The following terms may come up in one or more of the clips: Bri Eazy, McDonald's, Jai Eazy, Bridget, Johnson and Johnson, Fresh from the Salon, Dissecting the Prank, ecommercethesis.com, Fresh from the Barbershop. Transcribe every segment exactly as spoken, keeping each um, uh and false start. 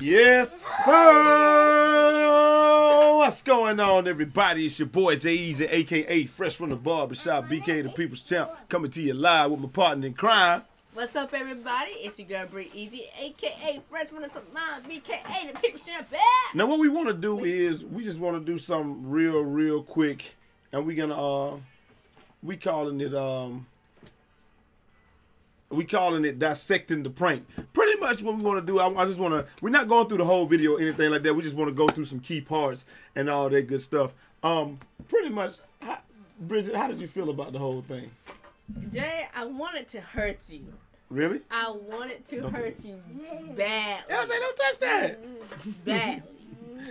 Yes, sir! What's going on, everybody? It's your boy, Jai Eazy, a k a. Fresh from the Barbershop, B K the People's Champ, coming to you live with my partner in crime. What's up, everybody? It's your girl, Bri Eazy, a k a. Fresh from the Salon, B K A the People's Champ. Now, what we want to do is, we just want to do something real, real quick, and we're going to, uh, we calling it, um... we calling it Dissecting the Prank. Pretty much what we want to do, I, I just want to, we're not going through the whole video or anything like that. We just want to go through some key parts and all that good stuff. Um, pretty much, how, Bridget, how did you feel about the whole thing? Jay, I wanted to hurt you. Really? I wanted to don't hurt you badly. L J, don't touch that. Badly.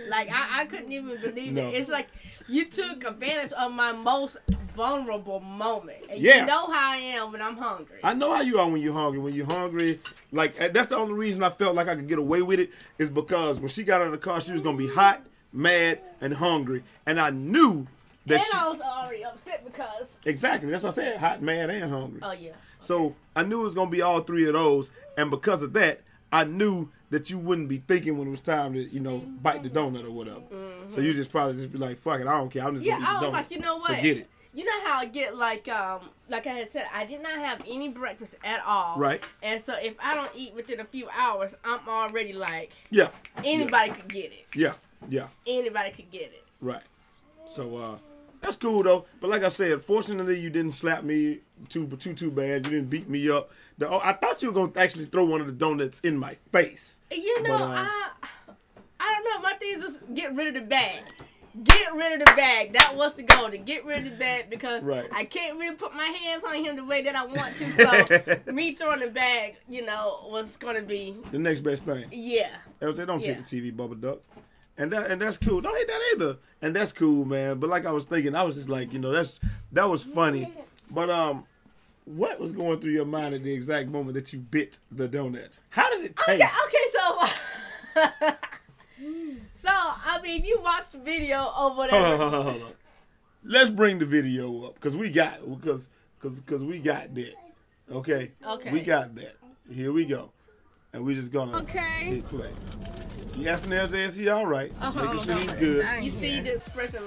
Like, I, I couldn't even believe no. it. It's like you took advantage of my most vulnerable moment. And yes. You know how I am when I'm hungry. I know how you are when you're hungry. When you're hungry, like, that's the only reason I felt like I could get away with it is because when she got out of the car, she was going to be hot, mad, and hungry. And I knew that and she... And I was already upset because... Exactly. That's what I said. Hot, mad, and hungry. Oh, yeah. Okay. So I knew it was going to be all three of those. And because of that, I knew that you wouldn't be thinking when it was time to, you know, bite the donut or whatever. Mm-hmm. So you just probably just be like, fuck it, I don't care. I'm just yeah, going to eat the donut. Yeah, I was like, you know what? Forget it. You know how I get, like, um, like I had said, I did not have any breakfast at all. Right. And so if I don't eat within a few hours, I'm already like, yeah, anybody yeah. could get it. Yeah, yeah. Anybody could get it. Right. So, uh, that's cool, though. But like I said, fortunately, you didn't slap me too too, too bad. You didn't beat me up. The, oh, I thought you were going to actually throw one of the donuts in my face. You know, but, uh, I, I don't know. My thing is just get rid of the bag. Get rid of the bag. That was the goal, to get rid of the bag because right. I can't really put my hands on him the way that I want to. So me throwing the bag, you know, was going to be the next best thing. Yeah. L J, don't yeah. take the T V, Bubba Duck. And that and that's cool. Don't hate that either. And that's cool, man. But like I was thinking, I was just like, you know, that's that was funny. But um, what was going through your mind at the exact moment that you bit the donut? How did it taste? Okay, okay, so. So, I mean, you watched the video or whatever. Hold on, hold on, hold on. Let's bring the video up because we got because because because we got that. Okay. Okay. We got that. Here we go, and we're just gonna okay. hit play. She asking L J, is he all right? Uh-huh, making sure he's good. You see the expression.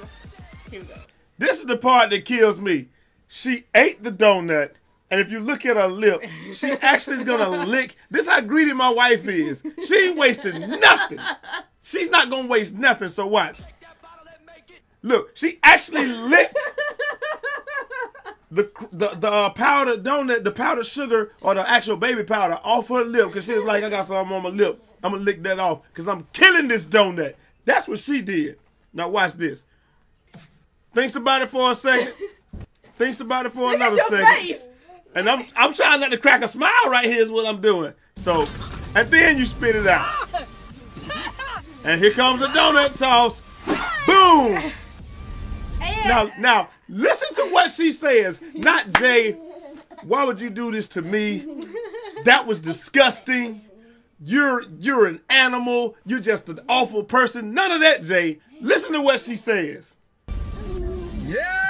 Here we go. This is the part that kills me. She ate the donut. And if you look at her lip, she actually is gonna lick. This how greedy my wife is. She ain't wasting nothing. She's not gonna waste nothing. So watch. Look, she actually licked the the the uh, powder donut, the powder sugar or the actual baby powder off her lip because she was like, I got something on my lip. I'm gonna lick that off because I'm killing this donut. That's what she did. Now watch this. Thinks about it for a second. Thinks about it for look another at your second. Face. And I'm I'm trying not to crack a smile right here is what I'm doing. So, and then you spit it out. And here comes the donut toss. Boom. Now, now listen to what she says. Not Jay. Why would you do this to me? That was disgusting. You're you're an animal. You're just an awful person. None of that, Jay. Listen to what she says. Yeah.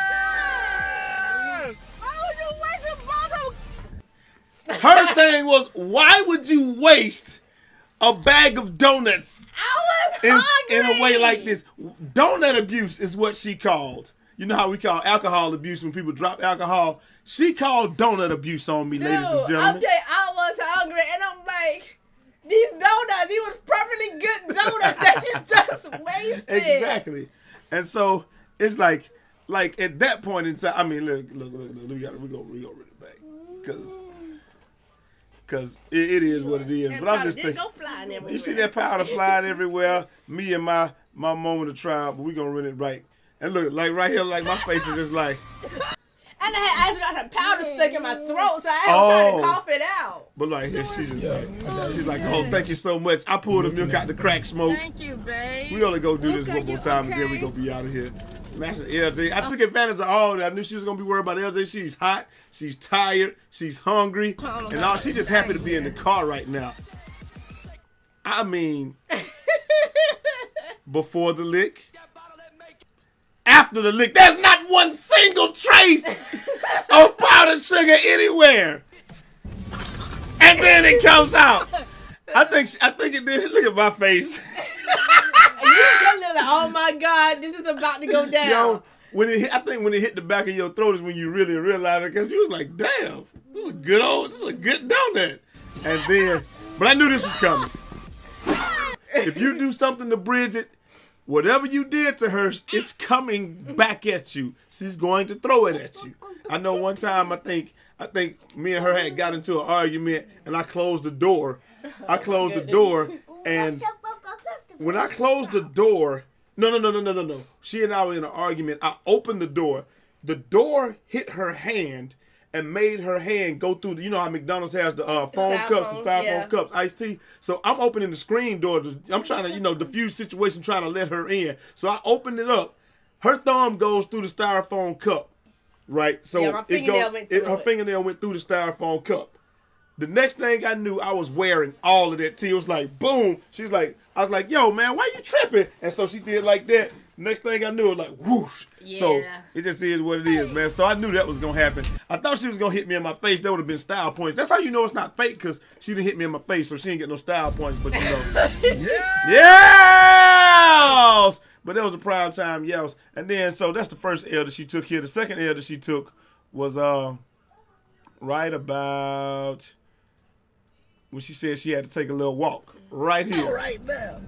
Her thing was, why would you waste a bag of donuts I was in, in a way like this? Donut abuse is what she called. You know how we call alcohol abuse when people drop alcohol? She called donut abuse on me, dude, ladies and gentlemen. Okay, I was hungry, and I'm like, these donuts, these was perfectly good donuts that you just wasted. Exactly. And so it's like, like at that point in time, I mean, look, look, look, look, we gotta, we go, we go rid of the bag, because... Cause it, it is what it is, that but I'm just thinking. You see that powder flying everywhere. Me and my my moment of trial, but we gonna run it right. And look, like right here, like my face is just like. And I had actually got some powder stuck in my throat, so I had oh. to cough it out. But like, here, she's just like, she's like, oh, thank you so much. I pulled the milk out the crack smoke. Thank you, babe. We only go do this okay, one more time, okay. and then we gonna be out of here. L J. I took advantage of all that. I knew she was going to be worried about L J. She's hot. She's tired. She's hungry. Oh, and all she's just happy to be in the car right now. I mean, before the lick, after the lick, there's not one single trace of powdered sugar anywhere. And then it comes out. I think I think it did. Look at my face. You just look like, oh my God, this is about to go down. Yo, when it hit, I think when it hit the back of your throat is when you really realize it, because you was like, damn, this is a good old, this is a good donut. And then, but I knew this was coming. If you do something to Bridget, whatever you did to her, it's coming back at you. She's going to throw it at you. I know one time, I think, I think me and her had got into an argument, and I closed the door. I closed the door, and when I closed the door, no, no, no, no, no, no, no. She and I were in an argument. I opened the door. The door hit her hand and made her hand go through. The, you know how McDonald's has the uh, foam styrofoam, cups, the styrofoam yeah. cups, iced tea. So I'm opening the screen door. To, I'm trying to, you know, diffuse situation, trying to let her in. So I opened it up. Her thumb goes through the styrofoam cup, right? So yeah, it go, went it, her it. fingernail went through the styrofoam cup. The next thing I knew, I was wearing all of that tea. It was like, boom. She was like, I was like, yo, man, why you tripping? And so she did like that. Next thing I knew, it was like, whoosh. Yeah. So it just is what it is, man. So I knew that was going to happen. I thought she was going to hit me in my face. That would have been style points. That's how you know it's not fake, because she didn't hit me in my face, so she didn't get no style points. But you know. yeah. Yes! But that was a prime time yells. And then, so that's the first L that she took here. The second L that she took was uh, right about... when she said she had to take a little walk right here. Oh, right there.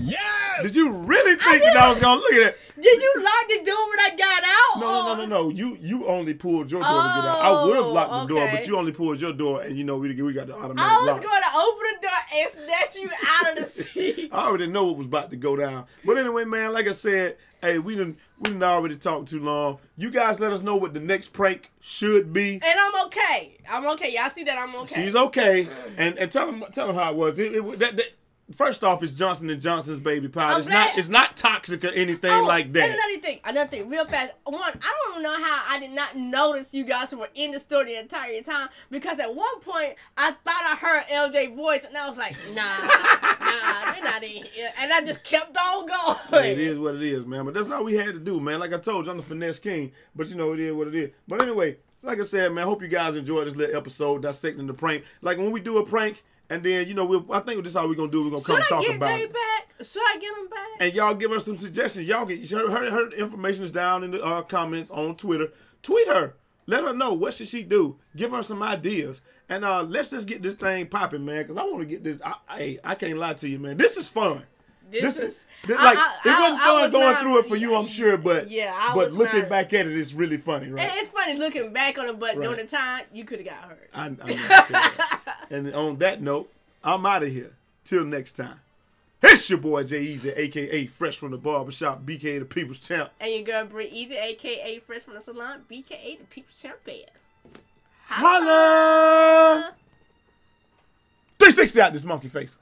Yes! Did you really think I that I was going to look at it? Did you lock the door when I got out? No, or? no, no, no, no. You you only pulled your door oh, to get out. I would have locked okay. the door, but you only pulled your door, and you know we, we got the automatic lock. I was going to open the door and snatch you out of the seat. I already know what was about to go down. But anyway, man, like I said, hey, we didn't we didn't already talk too long. You guys let us know what the next prank should be. And I'm okay. I'm okay. Y'all see that I'm okay. She's okay. And and tell them tell them how it was. It, it, that, that, first off, it's Johnson and Johnson's baby powder. I'm it's glad. not it's not toxic or anything oh, like that. Another thing, another thing, real fast. One, I don't know how I did not notice you guys were in the store the entire time, because at one point I thought I heard L J's voice and I was like, nah, nah, they're not in here. And I just kept on going. It is what it is, man. But that's all we had to do, man. Like I told you, I'm the finesse king. But you know, it is what it is. But anyway, like I said, man, hope you guys enjoyed this little episode dissecting the prank. Like when we do a prank. And then, you know, we'll, I think this is how we're going to do. We're going to come and talk about it. Should I get Jay back? Should I get him back? And y'all give her some suggestions. Y'all get her, her, her information is down in the uh, comments on Twitter. Tweet her. Let her know what should she do. Give her some ideas. And uh, let's just get this thing popping, man, because I want to get this. I, I, I can't lie to you, man. This is fun. This, this is, this, I, like, I, I, it wasn't fun was going not, through it for you, I'm sure, but yeah, I but looking not, back at it, it's really funny, right? It's funny looking back on it, but right. during the time, you could have got hurt. I, I And on that note, I'm out of here. Till next time. It's your boy, Jai Eazy, a k a. Fresh from the Barbershop, B K A the People's Champ. And your girl, Bri Eazy, a k a. Fresh from the Salon, B K A the People's Champ. Holla! three sixty out this monkey face.